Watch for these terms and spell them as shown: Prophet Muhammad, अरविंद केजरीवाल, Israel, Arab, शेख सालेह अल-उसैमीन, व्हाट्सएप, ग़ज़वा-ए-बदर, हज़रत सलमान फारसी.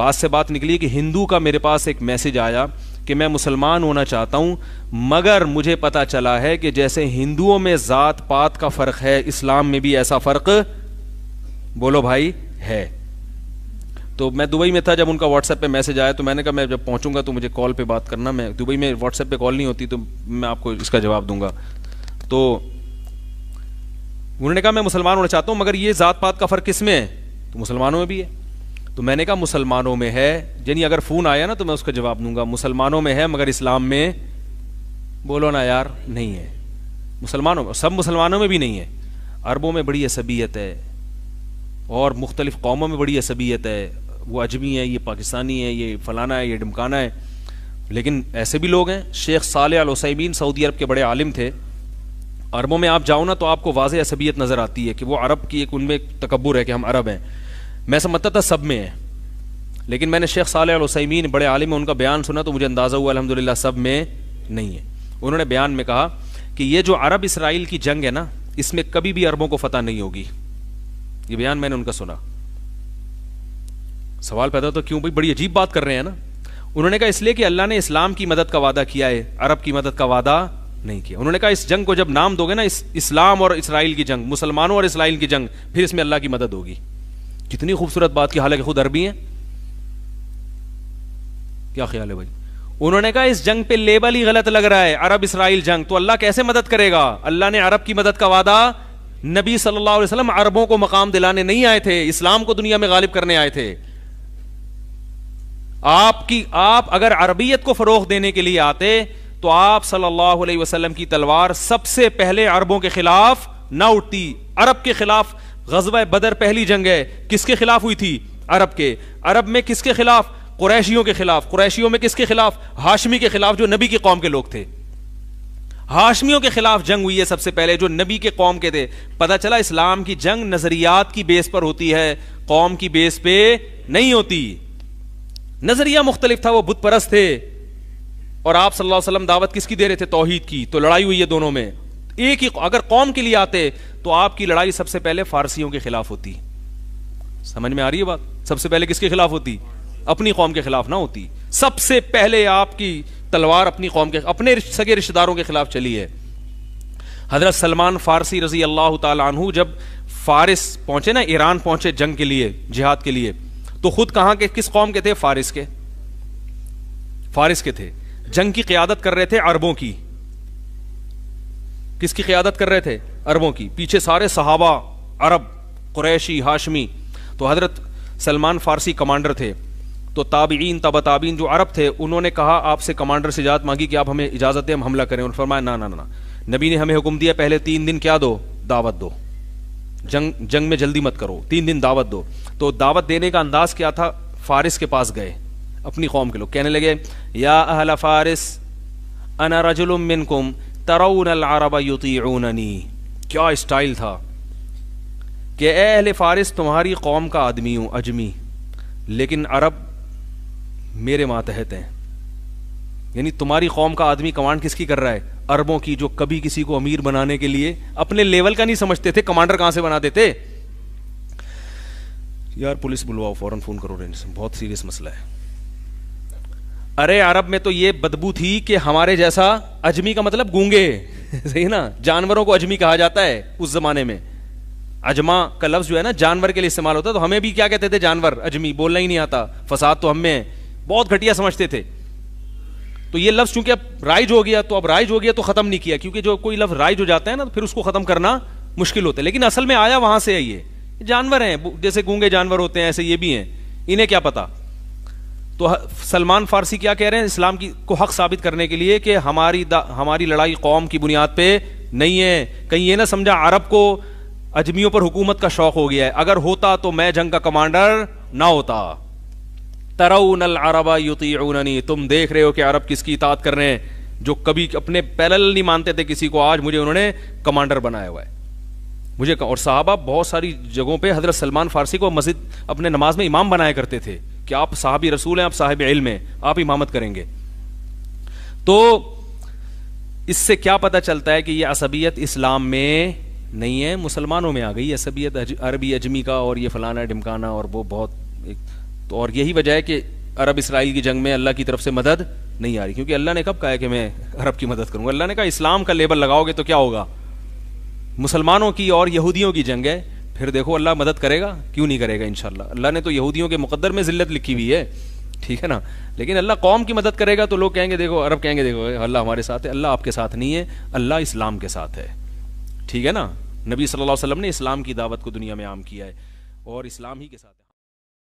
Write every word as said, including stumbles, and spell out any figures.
बात से बात निकली कि हिंदू का मेरे पास एक मैसेज आया कि मैं मुसलमान होना चाहता हूँ, मगर मुझे पता चला है कि जैसे हिंदुओं में जात पात का फ़र्क है, इस्लाम में भी ऐसा फ़र्क, बोलो भाई, है। तो मैं दुबई में था जब उनका व्हाट्सएप पे मैसेज आया, तो मैंने कहा मैं जब पहुँचूँगा तो मुझे कॉल पे बात करना, मैं दुबई में व्हाट्सएप पे कॉल नहीं होती, तो मैं आपको इसका जवाब दूंगा। तो उन्होंने कहा मैं मुसलमान होना चाहता हूँ, मगर ये जात पात का फ़र्क किस में है? तो मुसलमानों में भी है। तो मैंने कहा मुसलमानों में है, यानी अगर फ़ोन आया ना तो मैं उसका जवाब दूंगा, मुसलमानों में है मगर इस्लाम में, बोलो ना यार, नहीं है। मुसलमानों में, सब मुसलमानों में भी नहीं है, अरबों में बड़ी असबियत है और मुख्तलिफ़ कौमों में बड़ी असबियत है, वो अजमी है, ये पाकिस्तानी है, ये फ़लाना है, ये ढमकाना है। लेकिन ऐसे भी लोग हैं, शेख सालेह अल-उसैमीन सऊदी अरब के बड़े आलिम थे, अरबों में आप जाओ ना तो आपको वाज़े असबियत नज़र आती है कि वो अरब की एक उनमें तकब्बुर है कि हम अरब हैं। मैं समझता था सब में है, लेकिन मैंने शेख सालेह अल-उसैमीन बड़े आलिम उनका बयान सुना तो मुझे अंदाज़ा हुआ अल्हम्दुलिल्लाह सब में नहीं है। उन्होंने बयान में कहा कि ये जो अरब इसराइल की जंग है ना, इसमें कभी भी अरबों को फतह नहीं होगी। ये बयान मैंने उनका सुना। सवाल पैदा तो क्यों भाई, बड़ी अजीब बात कर रहे हैं ना। उन्होंने कहा इसलिए कि अल्लाह ने इस्लाम की मदद का वादा किया है, अरब की मदद का वादा नहीं किया। उन्होंने कहा इस जंग को जब नाम दोगे ना, इस इस्लाम और इसराइल की जंग, मुसलमानों और इसराइल की जंग, फिर इसमें अल्लाह की मदद होगी। कितनी खूबसूरत बात की, हालांकि खुद अरबी हैं। क्या ख्याल है भाई। उन्होंने कहा इस जंग पे लेबल ही गलत लग रहा है, अरब इसराइल जंग, तो अल्लाह कैसे मदद करेगा। अल्लाह ने अरब की मदद का वादा, नबी सल्लल्लाहु अलैहि वसल्लम अरबों को मकाम दिलाने नहीं आए थे, इस्लाम को दुनिया में गालिब करने आए थे। आपकी आप अगर अरबियत को फरोग देने के लिए आते तो आप सल्लल्लाहु अलैहि वसल्लम की तलवार सबसे पहले अरबों के खिलाफ ना उठती, अरब के खिलाफ। ग़ज़वा-ए-बदर पहली जंग है, किसके खिलाफ हुई थी? अरब के। अरब में किसके खिलाफ? कुरैशियों के खिलाफ। कुरैशियों में किसके खिलाफ? हाशमी के खिलाफ, जो नबी की कौम के लोग थे। हाशमियों के खिलाफ जंग हुई है सबसे पहले, जो नबी के कौम के थे। पता चला इस्लाम की जंग नजरियात की बेस पर होती है, कौम की बेस पे नहीं होती। नजरिया मुख्तलिफ था, वो बुत परस्त थे, और आप सल्लल्लाहु अलैहि वसल्लम दावत किसकी दे रहे थे? तौहीद की। तो लड़ाई हुई है दोनों में। एक ही, अगर कौम के लिए आते तो आपकी लड़ाई सबसे पहले फारसियों के खिलाफ होती। समझ में आ रही है बात? सबसे पहले किसके खिलाफ होती? अपनी कौम के खिलाफ ना होती। सबसे पहले आपकी तलवार अपनी कौम के, अपने सगे रिश्तेदारों के खिलाफ चली है। हज़रत सलमान फारसी रजी अल्लाह ताला अन्हु जब फारिस पहुंचे ना, ईरान पहुंचे जंग के लिए, जिहाद के लिए, तो खुद कहां के, किस कौम के थे? फारिस के। फारिस के थे। जंग की क़ियादत कर रहे थे अरबों की। किसकी क़ियादत कर रहे थे? अरबों की। पीछे सारे सहाबा अरब, कुरैशी, हाशमी। तो हज़रत सलमान फारसी कमांडर थे, तो ताबीन तब ताबीन जो अरब थे, उन्होंने कहा आपसे, कमांडर से इजाज़त मांगी कि आप हमें इजाज़त दें, हम हमला करें। उन्होंने फरमाया ना ना ना, नबी ने हमें हुक्म दिया पहले तीन दिन क्या दो? दावत दो। जंग जंग में जल्दी मत करो, तीन दिन दावत दो। तो दावत देने का अंदाज़ क्या था? फारिस के पास गए अपनी कौम के लोग, कहने लगे या अहला फारिस अना रजुलुम मिनकुम तराउन अल अरब युतीउननी। क्या स्टाइल था कि अहले फारिस, तुम्हारी कौम का आदमी हूँ, अजमी, लेकिन अरब मेरे मातहत हैं। यानी तुम्हारी कौम का आदमी कमांड किसकी कर रहा है? अरबों की, जो कभी किसी को अमीर बनाने के लिए अपने लेवल का नहीं समझते थे। कमांडर कहाँ से बना देते यार? पुलिस बुलवाओ फौरन, फोन करो रेंज, बहुत सीरियस मसला है। अरे अरब में तो ये बदबू थी कि हमारे जैसा अजमी, का मतलब गूंगे, सही ना? जानवरों को अजमी कहा जाता है उस जमाने में। अजमा का लफ्ज़ जो है ना, जानवर के लिए इस्तेमाल होता है। तो हमें भी क्या कहते थे? जानवर, अजमी, बोलना ही नहीं आता, फसाद तो हम में है। बहुत घटिया समझते थे। तो ये लफ्ज़ चूंकि अब राइज हो गया, तो अब राइज हो गया तो ख़त्म नहीं किया, क्योंकि जो कोई लफ्ज़ राइज हो जाता है ना, तो फिर उसको ख़त्म करना मुश्किल होता है। लेकिन असल में आया वहाँ से है, ये जानवर हैं, जैसे गूंगे जानवर होते हैं ऐसे ये भी हैं, इन्हें क्या पता। तो सलमान फारसी क्या कह रहे हैं? इस्लाम की को हक साबित करने के लिए कि हमारी हमारी लड़ाई कौम की बुनियाद पे नहीं है। कहीं ये ना समझा अरब को अजमियों पर हुकूमत का शौक हो गया है, अगर होता तो मैं जंग का कमांडर ना होता। तरौनल अरबा युतीउननी, तुम देख रहे हो कि अरब किसकी इताअत कर रहे हैं, जो कभी अपने पैरेलल नहीं मानते थे किसी को, आज मुझे उन्होंने कमांडर बनाया हुआ है। मुझे और साहबा बहुत सारी जगहों पर हज़रत सलमान फारसी को मस्जिद अपने नमाज में इमाम बनाया करते थे कि आप साहबी रसूल हैं, आप साहिब इल्म हैं, आप इमामत करेंगे। तो इससे क्या पता चलता है कि यह असबियत इस्लाम में नहीं है, मुसलमानों में आ गई असबियत, अरबी अजमी का, और ये फलाना ढिमकाना, और वो बहुत एक तो और यही वजह है कि अरब इसराइल की जंग में अल्लाह की तरफ से मदद नहीं आ रही, क्योंकि अल्लाह ने कब कहा है कि मैं अरब की मदद करूंगा। अल्लाह ने कहा इस्लाम का लेबल लगाओगे तो क्या होगा, मुसलमानों की और यहूदियों की जंग है, फिर देखो अल्लाह मदद करेगा, क्यों नहीं करेगा इंशाल्लाह। अल्लाह ने तो यहूदियों के मुकद्दर में जिल्लत लिखी हुई है, ठीक है ना, लेकिन अल्लाह कौम की मदद करेगा तो लोग कहेंगे देखो, अरब कहेंगे देखो अल्लाह हमारे साथ है। अल्लाह आपके साथ नहीं है, अल्लाह इस्लाम के साथ है, ठीक है ना। नबी सल्लल्लाहु अलैहि वसल्लम ने इस्लाम की दावत को दुनिया में आम किया है और इस्लाम ही के साथ